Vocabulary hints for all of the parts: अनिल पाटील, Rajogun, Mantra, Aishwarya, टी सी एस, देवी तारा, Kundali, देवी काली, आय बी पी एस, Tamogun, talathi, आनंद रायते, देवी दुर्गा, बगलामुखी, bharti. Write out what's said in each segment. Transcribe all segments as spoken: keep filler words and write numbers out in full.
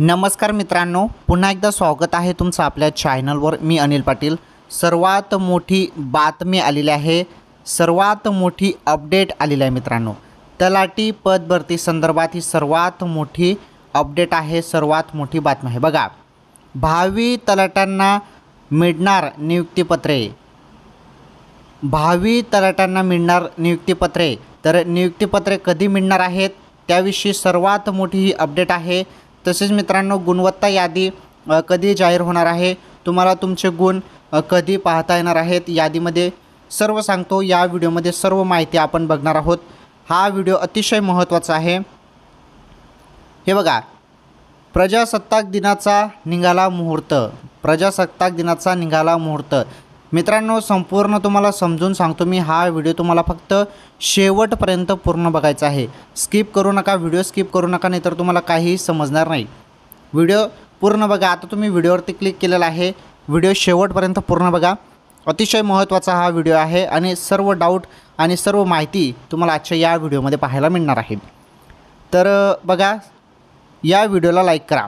नमस्कार मित्रांनो, पुन्हा एकदा स्वागत आहे तुमचं आपल्या चॅनलवर। मी अनिल पाटील। सर्वात मोठी बातमी आलेली आहे, सर्वात मोठी अपडेट आलेली आहे मित्रांनो। तलाठी पद भरती संदर्भात ही सर्वात मोठी अपडेट आहे, सर्वात मोठी बातमी आहे। बघा, भावी तलाठ्यांना मिळणार नियुक्तीपत्रे, भावी तलाठ्यांना मिळणार नियुक्तीपत्रे। तर नियुक्तीपत्रे कधी मिळणार आहेत त्याविषयी सर्वात मोठी ही अपडेट आहे। तसेच मित्रांनो, गुणवत्ता यादी कधी जाहीर होणार आहे, तुम्हाला तुमचे गुण कधी पाहता येणार आहेत, यादीमध्ये सर्व सांगतो। या व्हिडिओमध्ये सर्व माहिती आपण बघणार आहोत। हा व्हिडिओ अतिशय महत्त्वाचा आहे। हे बघा, प्रजासत्ताक दिनाचा निघाला मुहूर्त, प्रजासत्ताक दिनाचा निघाला मुहूर्त। मित्रांनो, संपूर्ण तुम्हाला समजून सांगतो मी। हा व्हिडिओ तुम्हाला फक्त शेवटपर्यंत पूर्ण बघायचा आहे। स्किप करू नका, व्हिडिओ स्किप करू नका, नाहीतर तुम्हाला काहीही समजणार नाही। व्हिडिओ पूर्ण बघा। आता तुम्ही व्हिडिओवरती क्लिक केलेला आहे, व्हिडिओ शेवटपर्यंत पूर्ण बघा। अतिशय महत्त्वाचा हा व्हिडिओ आहे आणि सर्व डाऊट आणि सर्व माहिती तुम्हाला आजच्या या व्हिडिओमध्ये पाहायला मिळणार आहे। तर बघा, या व्हिडिओला लाईक करा,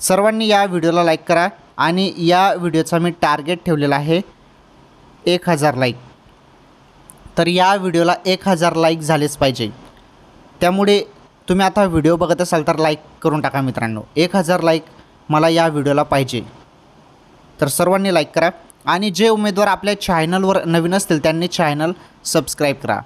सर्वांनी या व्हिडिओला लाईक करा। आणि या व्हिडिओचा मी टार्गेट ठेवलेला आहे एक हज़ार लाईक। तर या व्हिडिओला एक हज़ार लाईक झालेच पाहिजे, त्यामुळे तुम्ही आता व्हिडिओ बघत असाल तर लाईक करून टाका मित्रांनो। एक हज़ार लाईक मला या व्हिडिओला पाहिजे, तर सर्वांनी लाईक करा। आणि जे उमेदवार आपल्या चॅनलवर नवीन असतील त्यांनी चॅनल सबस्क्राईब करा,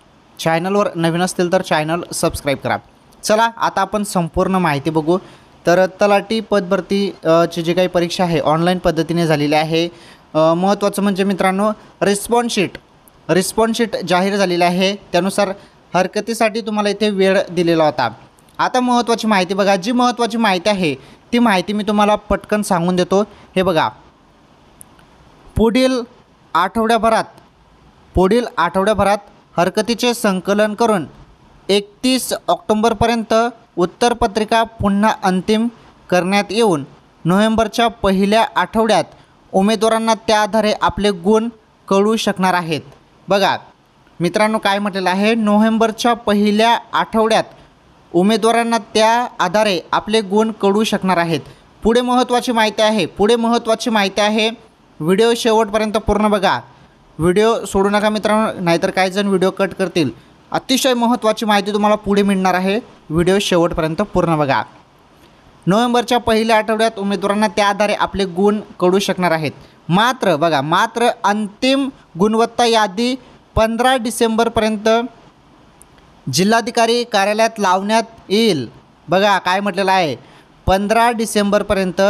चॅनलवर नवीन असतील तर चॅनल सबस्क्राईब करा। चला, आता आपण संपूर्ण माहिती बघू। तर तलाठी पद भरतीची जी काही परीक्षा आहे ऑनलाईन पद्धतीने झालेली आहे। महत्त्वाचं म्हणजे मित्रांनो, रिस्पॉन्स शीट रिस्पॉन्स शीट जाहीर झालेलं आहे, त्यानुसार हरकतीसाठी तुम्हाला इथे वेळ दिलेला होता। आता महत्त्वाची माहिती बघा, जी महत्त्वाची माहिती आहे ती माहिती मी तुम्हाला पटकन सांगून देतो। हे बघा, पुढील आठवड्याभरात पुढील आठवड्याभरात हरकतीचे संकलन करून एकतीस ऑक्टोंबरपर्यंत उत्तरपत्रिका पुन्हा अंतिम करण्यात येऊन नोव्हेंबरच्या पहिल्या आठवड्यात उमेदवारांना त्या आधारे आपले गुण कळू शकणार आहेत। बघा मित्रांनो, काय म्हटलेलं आहे, नोव्हेंबरच्या पहिल्या आठवड्यात उमेदवारांना त्या आधारे आपले गुण कळू शकणार आहेत। पुढे महत्त्वाची माहिती आहे, पुढे महत्त्वाची माहिती आहे व्हिडिओ शेवटपर्यंत पूर्ण बघा, व्हिडिओ सोडू नका मित्रांनो, नाहीतर काही जण व्हिडिओ कट करतील। अतिशय महत्त्वाची माहिती तुम्हाला पुढे मिळणार आहे, व्हिडिओ शेवटपर्यंत पूर्ण बघा। नोव्हेंबरच्या पहिल्या आठवड्यात उमेदवारांना त्या आधारे आपले गुण कळू शकणार आहेत। मात्र बघा, मात्र अंतिम गुणवत्ता यादी पंधरा डिसेंबरपर्यंत जिल्हाधिकारी कार्यालयात लावण्यात येईल। बघा काय म्हटलेलं आहे, पंधरा डिसेंबरपर्यंत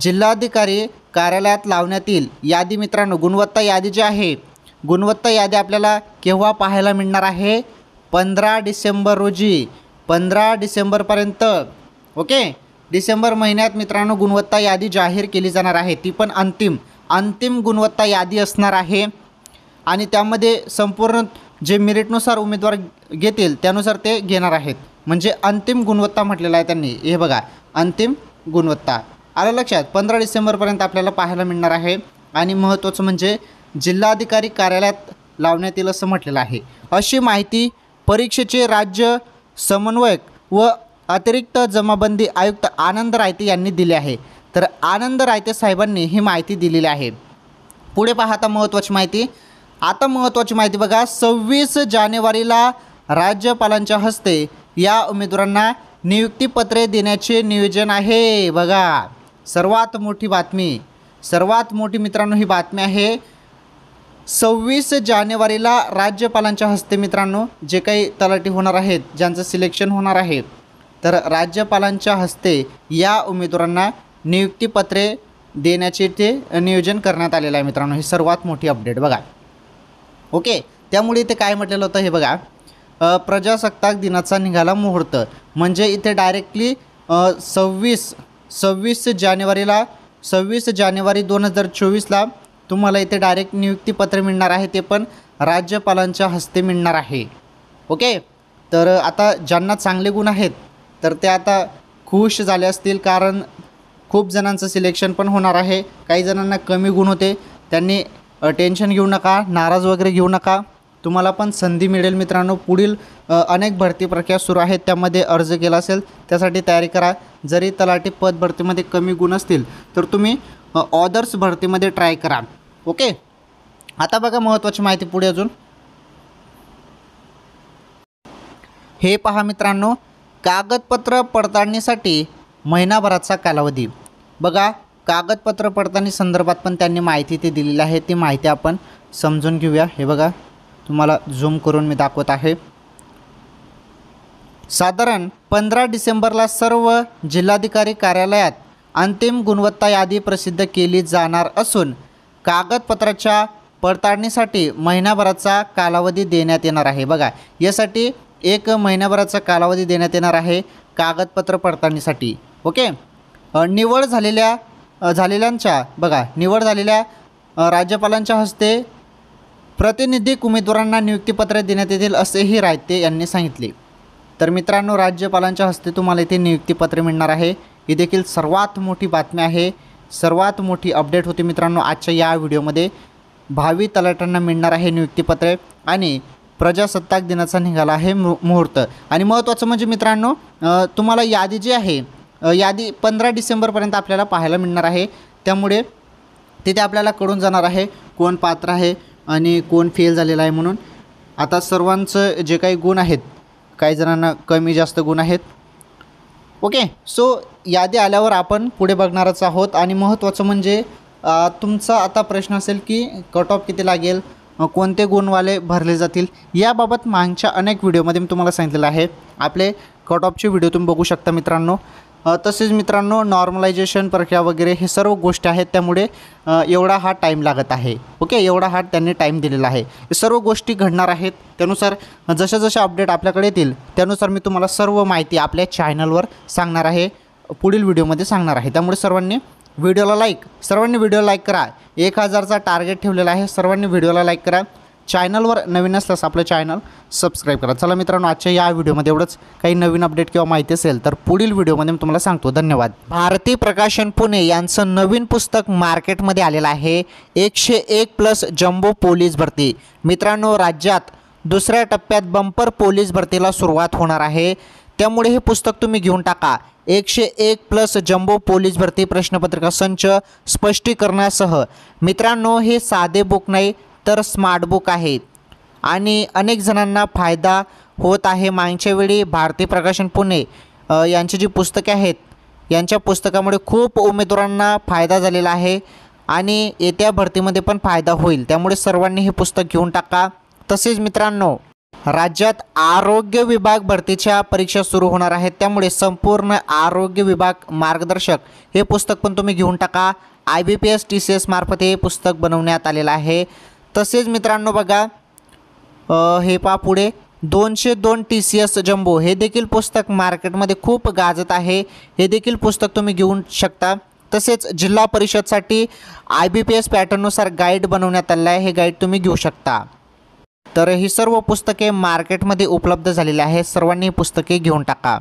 जिल्हाधिकारी कार्यालयात लावण्यात येईल यादी। मित्रांनो, गुणवत्ता यादी जी आहे, गुणवत्ता यादी आपल्याला केव्हा पाहायला मिळणार आहे, पंधरा डिसेंबर रोजी, पंधरा डिसेंबरपर्यंत। ओके, डिसेंबर महिन्यात मित्रांनो गुणवत्ता यादी जाहीर केली जाणार आहे, ती पण अंतिम अंतिम गुणवत्ता यादी असणार आहे। आणि त्यामध्ये संपूर्ण जे मेरिटनुसार उमेदवार घेतील त्यानुसार ते घेणार आहेत, म्हणजे अंतिम गुणवत्ता म्हटलेला आहे त्यांनी। हे बघा, अंतिम गुणवत्ता आलं लक्षात, पंधरा डिसेंबरपर्यंत आपल्याला पाहायला मिळणार आहे। आणि महत्त्वाचं म्हणजे जिल्हाधिकारी कार्यालयात लावण्यात येईल असं म्हटलेलं आहे। अशी माहिती परीक्षेचे राज्य समन्वयक व अतिरिक्त जमाबंदी आयुक्त आनंद रायते यांनी दिले आहे। तर आनंद रायते साहेबांनी ही माहिती दिलेली आहे। पुढे पाहता महत्त्वाची माहिती, आता महत्त्वाची माहिती बघा, सव्वीस जानेवारीला राज्यपालांच्या हस्ते या उमेदवारांना नियुक्तीपत्रे देण्याचे नियोजन आहे। बघा, सर्वात मोठी बातमी, सर्वात मोठी मित्रांनो ही बातमी आहे। सव्वीस जानेवारीला राज्यपालांच्या हस्ते मित्रांनो जे काही तलाठी होणार आहेत, ज्यांचं सिलेक्शन होणार आहे, तर राज्यपालांच्या हस्ते या उमेदवारांना नियुक्तीपत्रे देण्याचे ते नियोजन करण्यात आलेलं आहे मित्रांनो। ही सर्वात मोठी अपडेट बघा। ओके, त्यामुळे इथे काय म्हटलेलं होतं, हे बघा, प्रजासत्ताक दिनाचा निघाला मुहूर्त, म्हणजे इथे डायरेक्टली सव्वीस सव्वीस जानेवारीला सव्वीस जानेवारी दोन हजार चोवीसला तुम्हाला इथे डायरेक्ट नियुक्तीपत्र मिळणार आहे, ते पण राज्यपालांच्या हस्ते मिळणार आहे। ओके, तर आता ज्यांना चांगले गुण आहेत तर ते आता खुश झाले असतील, कारण खूप जणांचं सिलेक्शन पण होणार आहे। काही जणांना कमी गुण होते, त्यांनी टेन्शन घेऊ नका, नाराज वगैरे घेऊ नका। तुम्हाला पण संधी मिळेल मित्रांनो। पुढील अनेक भरती प्रक्रिया सुरू आहेत, त्यामध्ये अर्ज केला असेल त्यासाठी तयारी करा। जरी तलाठी पद भरतीमध्ये कमी गुण असतील तर तुम्ही ऑदर्स भरतीमध्ये ट्राय करा। ओके, आता बघा महत्त्वाची माहिती पुढे अजून, हे पहा मित्रांनो, कागदपत्र पडताळणीसाठी महिनाभराचा कालावधी। बघा कागदपत्र पडताळणी संदर्भात पण त्यांनी माहिती ते दिलेली आहे, ती माहिती आपण समजून घेऊया। हे बघा तुम्हाला झूम करून मी दाखवत आहे। साधारण पंधरा डिसेंबरला सर्व जिल्हाधिकारी कार्यालयात अंतिम गुणवत्ता यादी प्रसिद्ध केली जाणार असून कागदपत्राच्या पडताळणीसाठी महिनाभराचा कालावधी देण्यात येणार आहे। बघा यासाठी एक महिनाभराचा कालावधी देण्यात येणार आहे कागदपत्र पडताळणीसाठी। ओके, निवड झालेल्या झालेल्यांच्या बघा निवड झालेल्या राज्यपालांच्या हस्ते प्रतिनिधिक उमेदवारांना नियुक्तीपत्रे देण्यात येतील असेही रायते यांनी सांगितले। तर मित्रांनो राज्यपालांच्या हस्ते तुम्हाला इथे नियुक्तीपत्रे मिळणार आहे। ही देखील सर्वात मोठी बातमी आहे, सर्वात मोठी अपडेट होती मित्रांनो आजच्या या व्हिडिओमध्ये। भावी तलाठ्यांना मिळणार आहे नियुक्तीपत्रे आणि प्रजासत्ताक दिनाचा निघाला आहे मुहूर्त। आणि महत्त्वाचं म्हणजे मित्रांनो तुम्हाला यादी जी आहे यादी पंधरा डिसेंबरपर्यंत आपल्याला पाहायला मिळणार आहे, त्यामुळे तिथे आपल्याला कळून जाणार आहे कोण पात्र आहे आणि कोण फेल झालेला आहे। म्हणून आता सर्वांचं जे काही गुण आहेत, काही जणांना कमी जास्त गुण आहेत। ओके, सो यादी आल्यावर आपण पुढे बघणारच आहोत। आणि महत्त्वाचं म्हणजे तुमचा आता प्रश्न असेल की कट ऑफ किती लागेल, कोणते गुणवाले भरले जातील, याबाबत मागच्या अनेक व्हिडिओमध्ये मी तुम्हाला सांगितलेलं आहे। आपले कट ऑफचे व्हिडिओ तुम्ही बघू शकता मित्रांनो। तसेच मित्रांनो नॉर्मलायझेशन प्रक्रिया वगैरे हे सर्व गोष्टी आहेत, त्यामुळे एवढा हा टाईम लागत आहे। ओके, एवढा हा त्यांनी टाईम दिलेला आहे, सर्व गोष्टी घडणार आहेत त्यानुसार जशा जशा अपडेट आपल्याकडे येतील त्यानुसार मी तुम्हाला सर्व माहिती आपल्या चॅनलवर सांगणार आहे, पुढील व्हिडिओमध्ये सांगणार आहे। त्यामुळे सर्वांनी व्हिडिओला लाईक सर्वांनी व्हिडिओ लाईक करा, एक हजारचा टार्गेट ठेवलेला आहे, सर्वांनी व्हिडिओला लाईक करा। चॅनलवर नवीन असल्यास आपलं चॅनल सबस्क्राईब करा। चला मित्रांनो आजच्या या व्हिडिओमध्ये एवढंच, काही नवीन अपडेट किंवा माहिती असेल तर पुढील व्हिडिओमध्ये मी तुम्हाला सांगतो। धन्यवाद। भारती प्रकाशन पुणे यांचं नवीन पुस्तक मार्केटमध्ये आलेलं आहे, एकशे एक प्लस जम्बो पोलीस भरती। मित्रांनो राज्यात दुसऱ्या टप्प्यात बंपर पोलीस भरतीला सुरुवात होणार आहे, त्यामुळे हे पुस्तक तुम्ही घेऊन टाका। एकशे एक प्लस जम्बो पोलीस भरती प्रश्नपत्रिका संच स्पष्टीकरणासह। मित्रांनो हे साधे बुक नाही तर स्मार्ट बुक आहे आणि अनेक जणांना फायदा होत आहे। मागच्या वेळी भारती प्रकाशन पुणे यांची जी पुस्तके आहेत यांच्या पुस्तकामुळे खूप उमेदवारांना फायदा झालेला आहे आणि येत्या भरतीमध्ये पण फायदा होईल, त्यामुळे सर्वांनी हे पुस्तक घेऊन टाका। तसेच मित्रांनो राज्यात आरोग्य विभाग भरतीच्या परीक्षा सुरू होणार आहेत, त्यामुळे संपूर्ण आरोग्य विभाग मार्गदर्शक हे पुस्तक पण तुम्ही घेऊन टाका। आय बी पी एस टी सी एस मार्फत हे पुस्तक बनवण्यात आलेलं आहे। तसेच मित्रांनो बघा हे पहा पुढे दोनशे दोन टी सी एस जम्बो हे देखील पुस्तक मार्केटमध्ये खूप गाजत आहे, हे देखील पुस्तक तुम्ही घेऊन शकता। तसेच जिल्हा परिषदसाठी आय बी पी एस पॅटर्ननुसार गाईड बनवण्यात आलेला आहे, हे गाईड तुम्ही घेऊ शकता। तर ही सर्व पुस्तके मार्केटमध्ये उपलब्ध झालेली आहेत, सर्वांनी पुस्तके घेऊन टाका।